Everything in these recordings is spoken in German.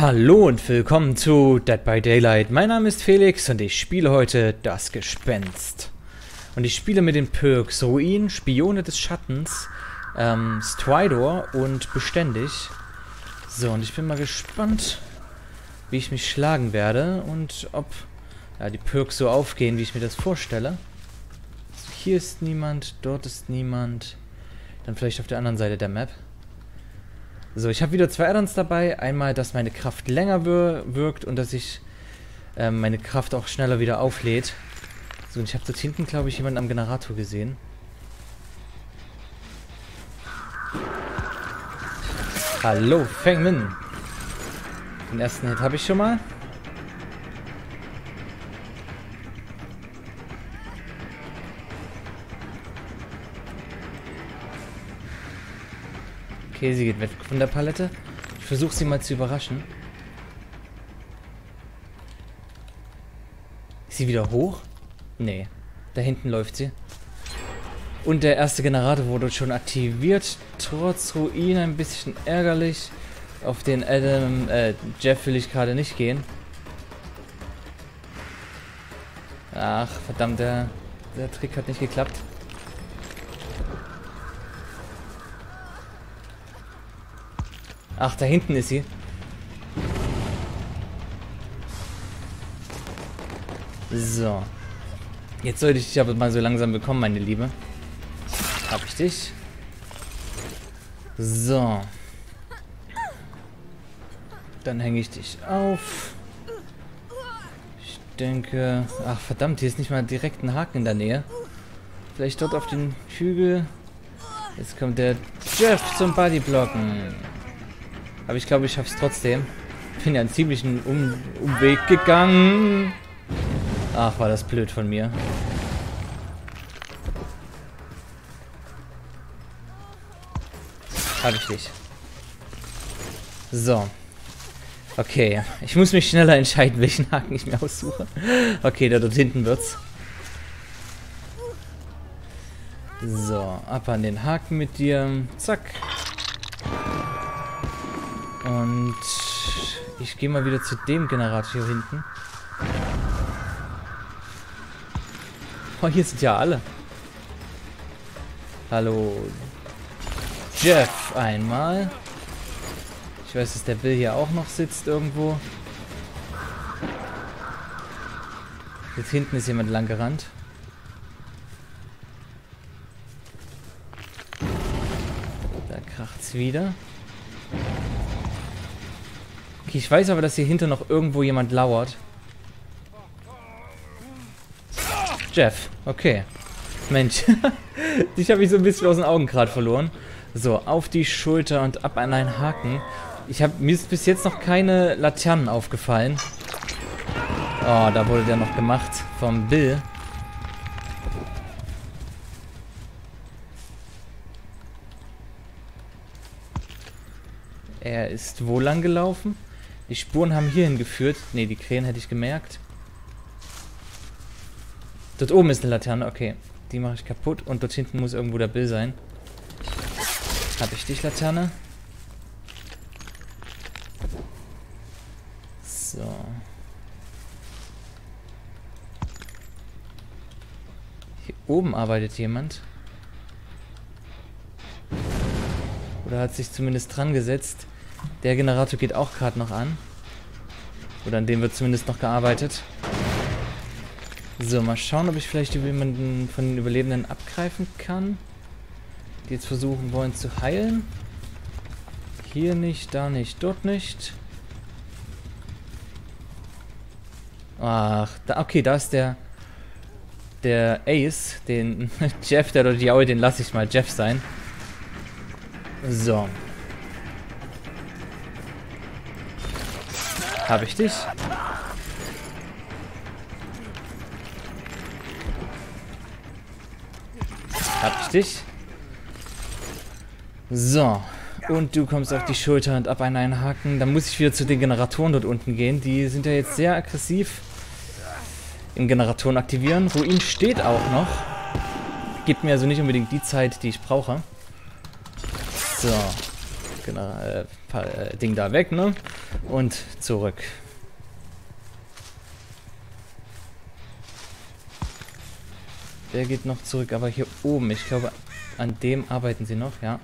Hallo und willkommen zu Dead by Daylight. Mein Name ist Felix und ich spiele heute das Gespenst. Und ich spiele mit den Perks Ruin, Spione des Schattens, Stridor und Beständig. So, und ich bin mal gespannt, wie ich mich schlagen werde und ob ja, die Perks so aufgehen, wie ich mir das vorstelle. Also hier ist niemand, dort ist niemand. Dann vielleicht auf der anderen Seite der Map. So, ich habe wieder zwei Addons dabei. Einmal, dass meine Kraft länger wirkt und dass ich meine Kraft auch schneller wieder auflädt. So, und ich habe dort hinten, glaube ich, jemanden am Generator gesehen. Hallo, Feng Min. Den ersten Hit habe ich schon mal. Okay, sie geht weg von der Palette. Ich versuche sie mal zu überraschen. Ist sie wieder hoch? Nee. Da hinten läuft sie. Und der erste Generator wurde schon aktiviert. Trotz Ruin ein bisschen ärgerlich. Auf den Adam, Jeff will ich gerade nicht gehen. Ach, verdammt, der Trick hat nicht geklappt. Ach, da hinten ist sie. So. Jetzt sollte ich dich aber mal so langsam bekommen, meine Liebe. Hab ich dich. So. Dann hänge ich dich auf. Ich denke... Ach, verdammt, hier ist nicht mal direkt ein Haken in der Nähe. Vielleicht dort auf den Hügel. Jetzt kommt der Jeff zum Bodyblocken. Aber ich glaube, ich schaff's trotzdem. Bin ja einen ziemlichen Umweg gegangen. Ach, war das blöd von mir. Hab ich dich. So. Okay, ich muss mich schneller entscheiden, welchen Haken ich mir aussuche. Okay, da dort hinten wird's. So, ab an den Haken mit dir. Zack. Und ich gehe mal wieder zu dem Generator hier hinten. Oh, hier sind ja alle. Hallo. Jeff einmal. Ich weiß, dass der Bill hier auch noch sitzt irgendwo. Jetzt hinten ist jemand lang gerannt. Da kracht's wieder. Okay, ich weiß aber, dass hier hinter noch irgendwo jemand lauert. Jeff, okay. Mensch, dich habe ich so ein bisschen aus den Augen gerade verloren. So, auf die Schulter und ab an einen Haken. Mir ist bis jetzt noch keine Laternen aufgefallen. Oh, da wurde der noch gemacht vom Bill. Er ist wo lang gelaufen? Die Spuren haben hierhin geführt. Ne, die Krähen hätte ich gemerkt. Dort oben ist eine Laterne. Okay, die mache ich kaputt. Und dort hinten muss irgendwo der Bill sein. Habe ich dich, Laterne? So. Hier oben arbeitet jemand. Oder hat sich zumindest dran gesetzt. Der Generator geht auch gerade noch an. Oder an dem wird zumindest noch gearbeitet. So, mal schauen, ob ich vielleicht jemanden von den Überlebenden abgreifen kann. Die jetzt versuchen wollen zu heilen. Hier nicht, da nicht, dort nicht. Ach, da, okay, da ist der Ace, den Jeff, der dort jault, den lasse ich mal Jeff sein. So. Habe ich dich? Habe ich dich? So. Und du kommst auf die Schulter und ab an einen Haken. Dann muss ich wieder zu den Generatoren dort unten gehen. Die sind ja jetzt sehr aggressiv im Generatoren aktivieren. Ruin steht auch noch. Gibt mir also nicht unbedingt die Zeit, die ich brauche. So. Ding da weg, ne? Und zurück. Der geht noch zurück, aber hier oben, ich glaube, an dem arbeiten sie noch, ja.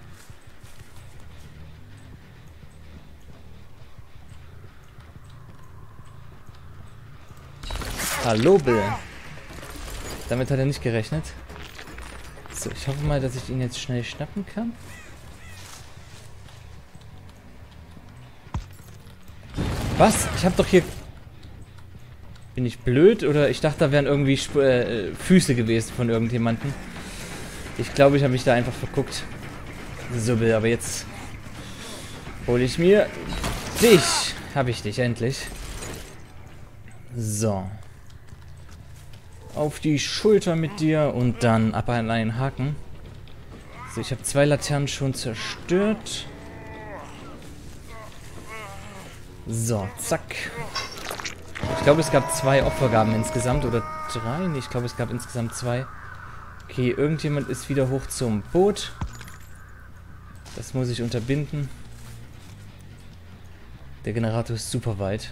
Hallo, Bill. Damit hat er nicht gerechnet. So, ich hoffe mal, dass ich ihn jetzt schnell schnappen kann. Was? Ich hab doch hier... Bin ich blöd? Oder ich dachte, da wären irgendwie Füße gewesen von irgendjemandem. Ich glaube, ich habe mich da einfach verguckt. So, Bill, aber jetzt... hole ich mir... dich! Hab ich dich, endlich. So. Auf die Schulter mit dir und dann ab an einen Haken. So, ich habe zwei Laternen schon zerstört. So, zack. Ich glaube, es gab zwei Opfergaben insgesamt. Oder drei? Nee, ich glaube, es gab insgesamt zwei. Okay, irgendjemand ist wieder hoch zum Boot. Das muss ich unterbinden. Der Generator ist super weit.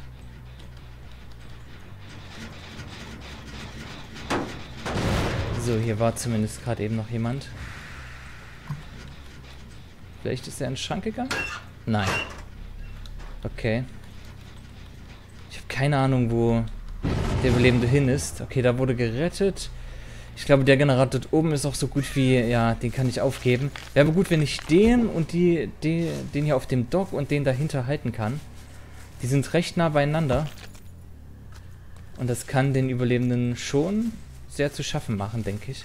So, hier war zumindest gerade eben noch jemand. Vielleicht ist er in den Schrank gegangen? Nein. Okay. Ich habe keine Ahnung, wo der Überlebende hin ist. Okay, da wurde gerettet. Ich glaube, der Generator dort oben ist auch so gut wie... Ja, den kann ich aufgeben. Wäre aber gut, wenn ich den und den hier auf dem Dock und den dahinter halten kann. Die sind recht nah beieinander. Und das kann den Überlebenden schon sehr zu schaffen machen, denke ich.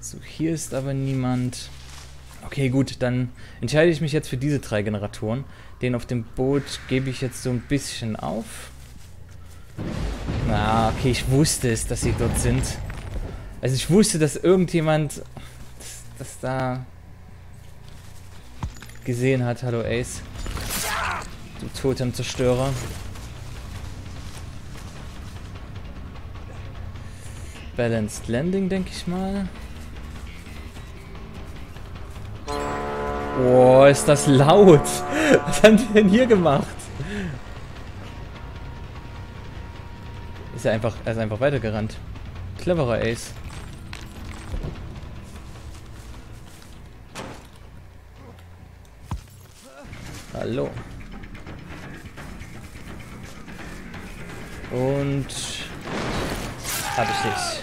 So, hier ist aber niemand... Okay, gut, dann entscheide ich mich jetzt für diese drei Generatoren. Den auf dem Boot gebe ich jetzt so ein bisschen auf. Na, okay, ich wusste es, dass sie dort sind. Also ich wusste, dass irgendjemand das da gesehen hat. Hallo Ace. Du Totemzerstörer. Balanced Landing, denke ich mal. Boah, ist das laut. Was haben die denn hier gemacht? Ist er ist einfach weitergerannt. Cleverer Ace. Hallo. Und... hab ich dich.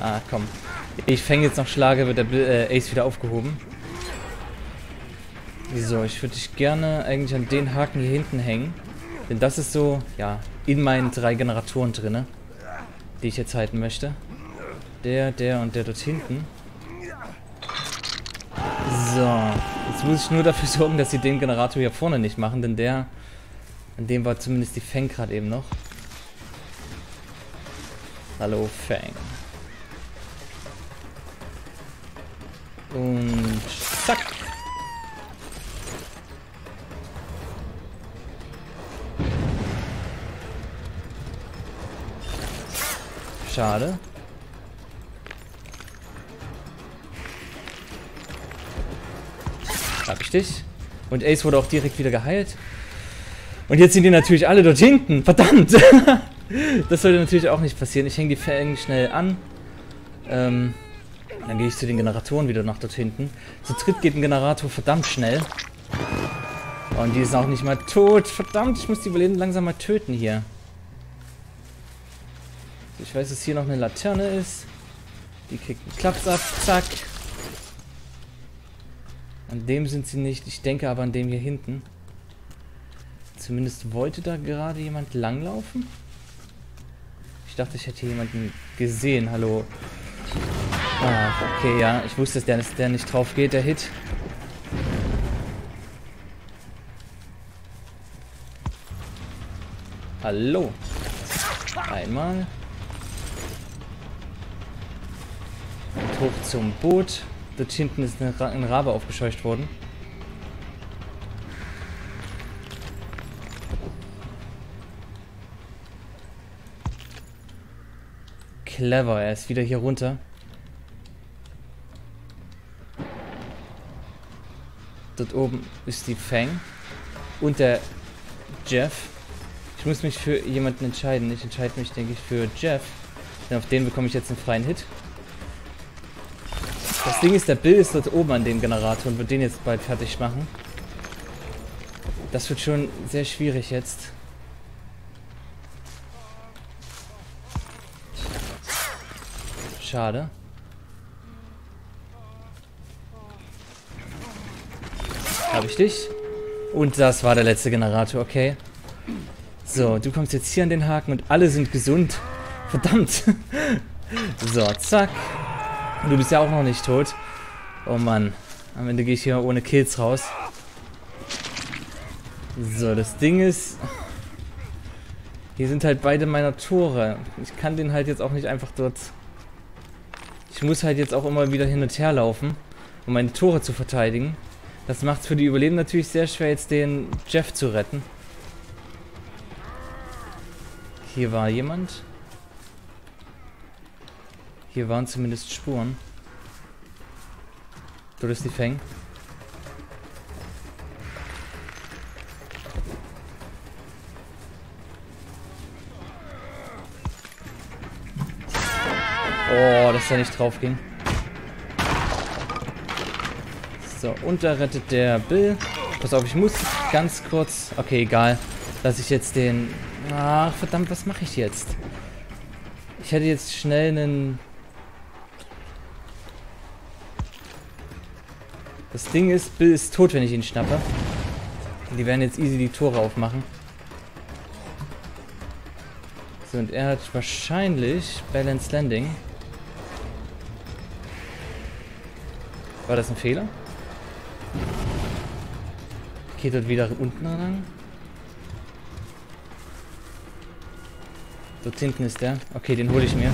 Ah, komm. Ich fänge jetzt noch Schlage, wird der Ace wieder aufgehoben. So, ich würde dich gerne eigentlich an den Haken hier hinten hängen. Denn das ist so, ja, in meinen drei Generatoren drin, die ich jetzt halten möchte. Der und der dort hinten. So, jetzt muss ich nur dafür sorgen, dass sie den Generator hier vorne nicht machen, denn der, an dem war zumindest die Feng gerade eben noch. Hallo Feng. Und zack. Schade. Hab ich dich. Und Ace wurde auch direkt wieder geheilt. Und jetzt sind die natürlich alle dort hinten. Verdammt! Das sollte natürlich auch nicht passieren. Ich hänge die Fänge schnell an. Dann gehe ich zu den Generatoren wieder nach dort hinten. Zu dritt geht ein Generator verdammt schnell. Und die ist auch nicht mal tot. Verdammt, ich muss die Überlebenden langsam mal töten hier. Ich weiß, dass hier noch eine Laterne ist. Die kriegt einen Klaps ab. Zack. An dem sind sie nicht. Ich denke aber an dem hier hinten. Zumindest wollte da gerade jemand langlaufen. Ich dachte, ich hätte hier jemanden gesehen. Hallo. Ah, okay, ja. Ich wusste, dass der nicht drauf geht, der Hit. Hallo. Einmal. Und hoch zum Boot. Dort hinten ist ein Rabe aufgescheucht worden. Clever, er ist wieder hier runter. Dort oben ist die Feng und der Jeff. Ich muss mich für jemanden entscheiden. Ich entscheide mich, denke ich, für Jeff. Denn auf den bekomme ich jetzt einen freien Hit. Das Ding ist, der Bill ist dort oben an dem Generator und wird den jetzt bald fertig machen. Das wird schon sehr schwierig jetzt. Schade. Habe ich dich. Und das war der letzte Generator, okay. So, du kommst jetzt hier an den Haken und alle sind gesund. Verdammt. So, zack. Du bist ja auch noch nicht tot. Oh Mann. Am Ende gehe ich hier ohne Kills raus. So, das Ding ist... Hier sind halt beide meiner Tore. Ich kann den halt jetzt auch nicht einfach dort... Ich muss halt jetzt auch immer wieder hin und her laufen, um meine Tore zu verteidigen. Das macht es für die Überlebenden natürlich sehr schwer, jetzt den Jeff zu retten. Hier war jemand. Hier waren zumindest Spuren. Dort ist die Feng. Oh, dass er nicht drauf ging. So, und da rettet der Bill. Pass auf, ich muss ganz kurz... Okay, egal. Dass ich jetzt den... Ach, verdammt, was mache ich jetzt? Ich hätte jetzt schnell einen... Das Ding ist, Bill ist tot, wenn ich ihn schnappe. Die werden jetzt easy die Tore aufmachen. So, und er hat wahrscheinlich Balanced Landing. War das ein Fehler? Geht dort wieder unten ran. Dort hinten ist der. Okay, den hole ich mir.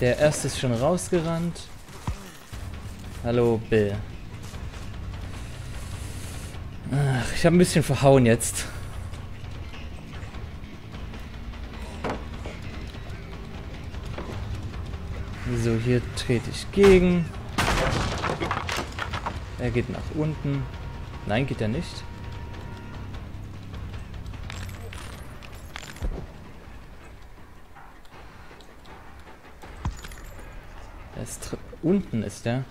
Der erste ist schon rausgerannt. Hallo, Bill. Ach, ich habe ein bisschen verhauen jetzt. So, hier trete ich gegen. Er geht nach unten. Nein, geht er nicht. Er ist unten ist er.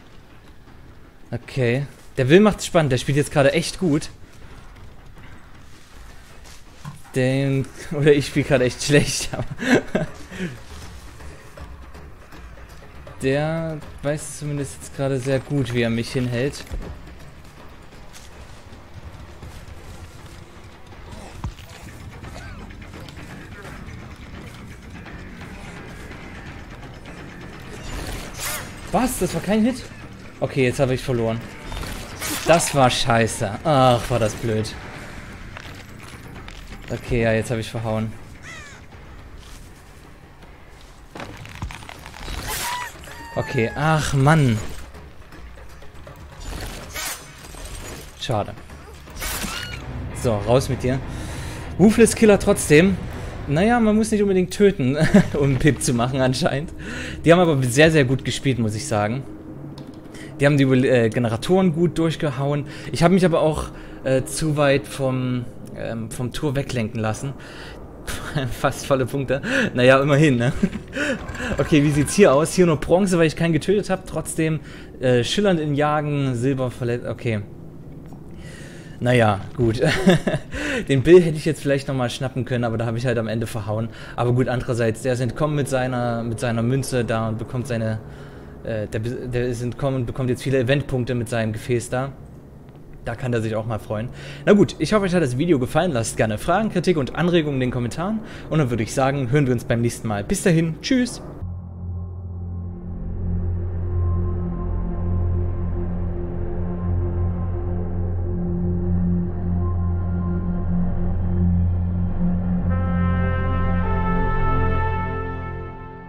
Okay. Der Will macht's spannend. Der spielt jetzt gerade echt gut. Oder ich spiele gerade echt schlecht. Aber der weiß zumindest jetzt gerade sehr gut, wie er mich hinhält. Was? Das war kein Hit? Okay, jetzt habe ich verloren. Das war scheiße. Ach, war das blöd. Okay, ja, jetzt habe ich verhauen. Okay, ach Mann. Schade. So, raus mit dir. Ruthless Killer trotzdem. Naja, man muss nicht unbedingt töten, um einen Pip zu machen anscheinend. Die haben aber sehr, sehr gut gespielt, muss ich sagen. Die haben die Generatoren gut durchgehauen. Ich habe mich aber auch zu weit vom Tor weglenken lassen. Fast volle Punkte. Naja, immerhin, ne? Okay, wie sieht's hier aus? Hier nur Bronze, weil ich keinen getötet habe. Trotzdem schillernd in Jagen, Silber verletzt. Okay. Naja, gut. Den Bill hätte ich jetzt vielleicht nochmal schnappen können, aber da habe ich halt am Ende verhauen. Aber gut, andererseits, der ist entkommen mit seiner Münze da und bekommt seine... Der ist entkommen und bekommt jetzt viele Eventpunkte mit seinem Gefäß da. Da kann er sich auch mal freuen. Na gut, ich hoffe, euch hat das Video gefallen. Lasst gerne Fragen, Kritik und Anregungen in den Kommentaren. Und dann würde ich sagen, hören wir uns beim nächsten Mal. Bis dahin, tschüss!